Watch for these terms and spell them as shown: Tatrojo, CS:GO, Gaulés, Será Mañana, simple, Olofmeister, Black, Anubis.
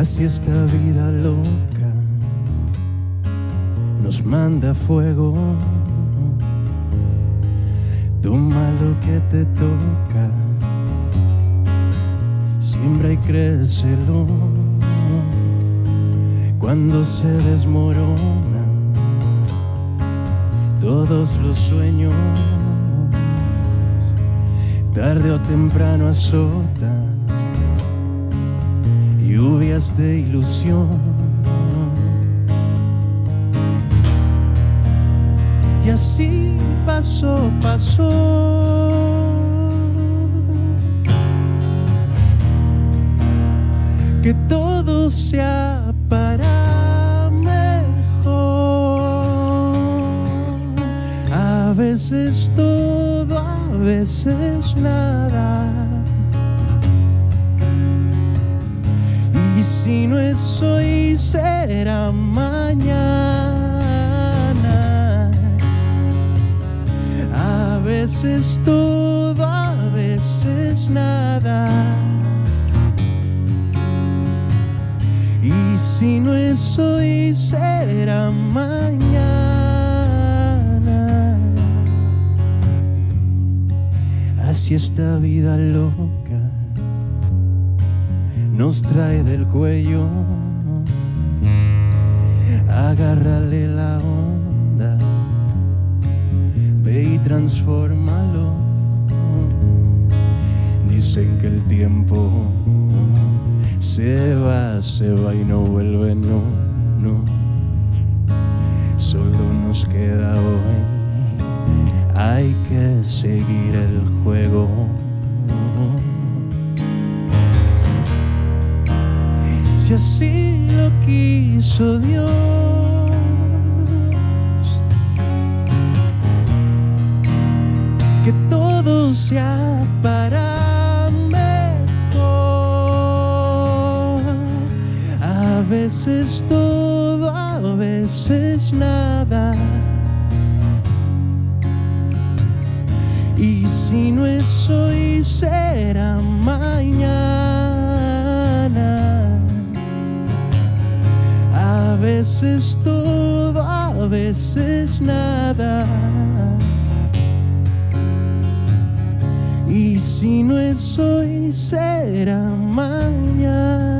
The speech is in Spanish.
Así esta vida loca nos manda fuego. Toma lo que te toca, siembra y crécelo. Cuando se desmoronan todos los sueños, tarde o temprano azotan lluvias de ilusión. Y así pasó. Que todo sea para mejor. A veces todo, a veces nada. Y si no es hoy, será mañana. A veces todo, a veces nada. Y si no es hoy, será mañana. Así esta vida loca nos trae del cuello, agárrale la onda, ve y transfórmalo. Dicen que el tiempo se va y no vuelve, no, no. Solo nos queda hoy, hay que seguir el juego. Si así lo quiso Dios, que todo sea para mejor. A veces todo, a veces nada. Y si no es hoy, será mañana. A veces todo, a veces nada. Y si no es hoy, será mañana.